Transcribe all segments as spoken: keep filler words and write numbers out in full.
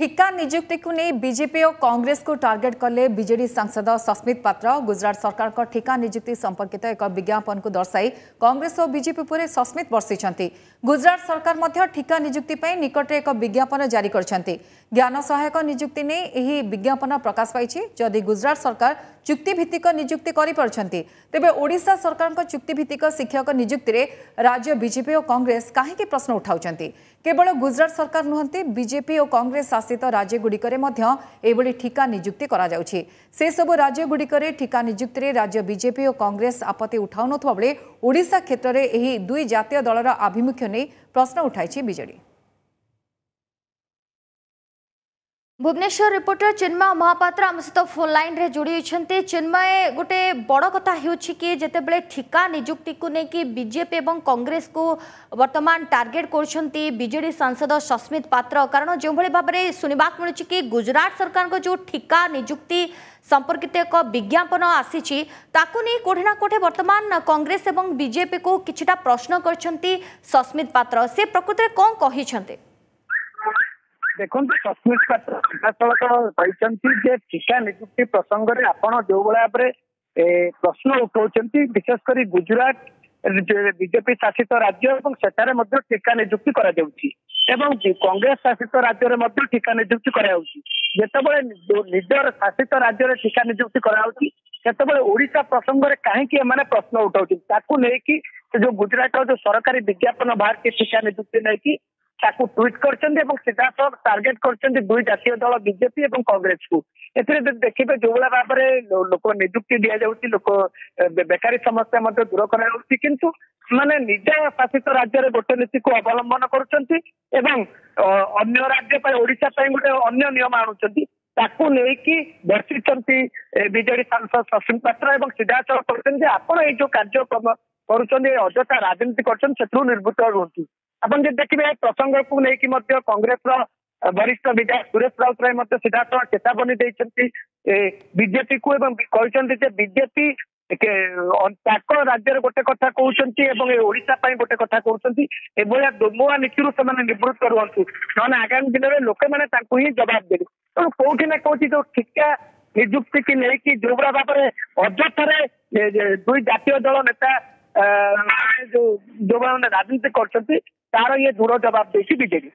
ठिका निजुक्ति को नहीं बीजेपी और कांग्रेस को टार्गेट कले बीजेडी सांसद सस्मित पात्र। गुजरात सरकार का ठिका निजुक्ति संपर्कित एक विज्ञापन को दर्शाई कांग्रेस और बीजेपी पर सस्मित बरसी। गुजरात सरकार मध्य ठिका निजुक्ति पर निकट एक विज्ञापन जारी करछंती। ज्ञान सहायक निजुक्ति नहीं यही विज्ञापन प्रकाश पाई। जदि गुजरात सरकार चुक्तिभित्तिक निजुक्ति करपरछंती तेबे ओडिशा सरकार चुक्तिभित्तिक शिक्षक निजुक्ति रे राज्य बीजेपी और कांग्रेस काहेकि प्रश्न उठाउछंती। केवल गुजरात सरकार नुहंती बीजेपी और कांग्रेस शासित राज्य गुड़िकरे मध्य एबोली ठिका निजुक्ति करा जाउछी। से सब राज्य गुड़िकरे ठिका निजुक्ति रे राज्य बीजेपी और कांग्रेस आपत्ति उठाउ नथवा बेले ओडिशा क्षेत्र रे एही दुई जातीय दलर आभिमुख्य नै प्रश्न उठाइछि बीजेडी। भुवनेश्वर रिपोर्टर चिन्मय महापात्र आम सहित फोन लाइन रे जोड़ी होती। चिन्मय गोटे बड़ कथा होते जितेबले ठिका निजुक्ति को लेकिन बीजेपी और कांग्रेस को वर्तमान टार्गेट करछंती बीजेडी सांसद सस्मित पात्र। कारण जो भाव में सुनवाक मिलूँ कि गुजरात सरकार को जो ठिका निजुक्ति संपर्कित एक विज्ञापन आसी कोठे ना कोठे वर्तमान कांग्रेस और बीजेपी को किछिटा प्रश्न करछंती सस्मित पात्र। से प्रकृति कौन कहिछंती देखो सस्मित पात्र सीधासलख ठिका निजुक्ति प्रसंग रे आपण जो भाव में प्रश्न उठाऊंट विशेषकर गुजरात बीजेपी शासित राज्य और सेठारे मध्य ठिका निजुक्ति करा जाउची एवं कांग्रेस शासित राज्य रे मध्य ठिका निजुक्ति करा जाउची। जेतबळे निजर शासित राज्य रे ठिका निजुक्ति करा जाउची सेतबळे ओडिशा प्रसंग रे काहे कि माने प्रश्न उठाउची ताकू नै कि जो गुजरात जो सरकारी विज्ञापन बाहर के ठिका निजुक्ति नै कि ट्वीट कर टार्गेट कर दुई जातीय दल बीजेपी और कांग्रेस को देखिए जो भाई भाव में लोक निजुक्ति दि जाऊँगी लोक बेकारी समस्या दूर कर माने निज शासित राज्य में गोटे नीति को अवलंबन करन्य राज्य ओडिशा गोटे अन्य नियम आणुंट ताकू लेकिन बर्षिंट बीजेडी सांसद सस्मित पात्र सीधासल कहते आपड़ ये जो कार्यक्रम करजथा राजनीति कर निर्वृत्त रुहतु। अपन जो देखिए प्रसंग को लेकिन कांग्रेस वरिष्ठ विधायक सुरेश राउत राय सीधासल चेतावनी बीजेपी को कहते बीजेपी राज्य गोटे कथा कहते ओडिशा गोटे कथा कहते दोमुआ नीति से निवृत्त रुहतु ना आगामी दिन में लोक मैंने ही जवाब देते तेणु कौटी ना कौटी जो ठिका निजुक्ति की लेकिन जो भाव में अजथार दुई जातीय दल नेता जो जो मैंने राजनीति कर तार ये दूर जवाब देसी बीजेपी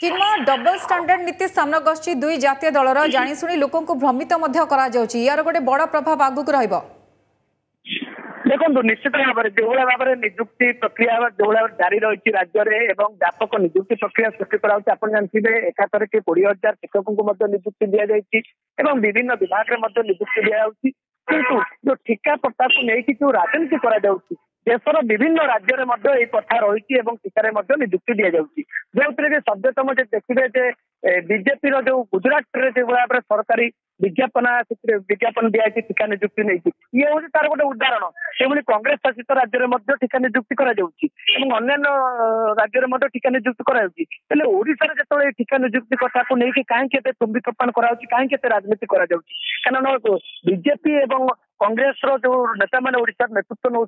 किंवा डबल स्टैंडर्ड नीति सामना गसि दुई जातीय दलर जाणी सुनी लोक भ्रमित करा जाउछि। यार गोटे बड़ प्रभाव आगुक रहिबो। देखो निश्चित भाव में जो भाव में निजुक्ति प्रक्रिया जो भाव जारी रही राज्य में व्यापक निजुक्ति प्रक्रिया सृष्टि करेंगे एकाथर के कोड़े हजार शिक्षक को निजुक्ति दि जाए विभिन्न विभाग में निजुक्ति दि जाउछि किंतु जो ठिका पट्टा को लेकिन जो राजनीति कर देशर विभिन्न राज्य में यह कथा रही ठिकाने निजुक्ति दि जाऊँगी जो सद्यतम जो देखिए बीजेपी जो गुजरात में जो भाव में सरकारी विज्ञापन विज्ञापन दिखाई ठिका निजुक्ति नहीं ये हूँ तार गोटे उदाहरण से कांग्रेस शासित राज्य में ठिका निजुक्ति करान्य राज्य में ठिका निजुक्ति कराशार जो ठिका निजुक्ति कथा को लेकिन कहीं तुम्बी तोफान कराई राजनीति करजेपी और कांग्रेस जो नेता मैंने नेतृत्व नौ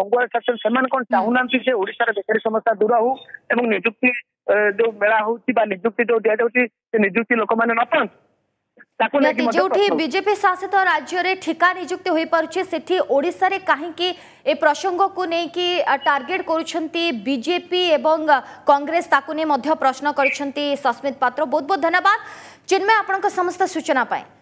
मंगुआ से कौन चाहूना से ओडार बेकारी समस्या दूर हो निजुक्ति जो मेला होजुक्ति जो दि जाऊँगी निजुक्ति लोक मैंने न पाँच जो बीजेपी शासित राज्य में ठिका निजुक्ति हो पारे से ओडिशा रे कहीं ए प्रसंग को लेकिन टार्गेट करुँचे बीजेपी एवं कांग्रेस ताकू नहीं प्रश्न कर सस्मित पात्र। बहुत बहुत धन्यवाद चिन्मय आपनका समस्त सूचना पाए।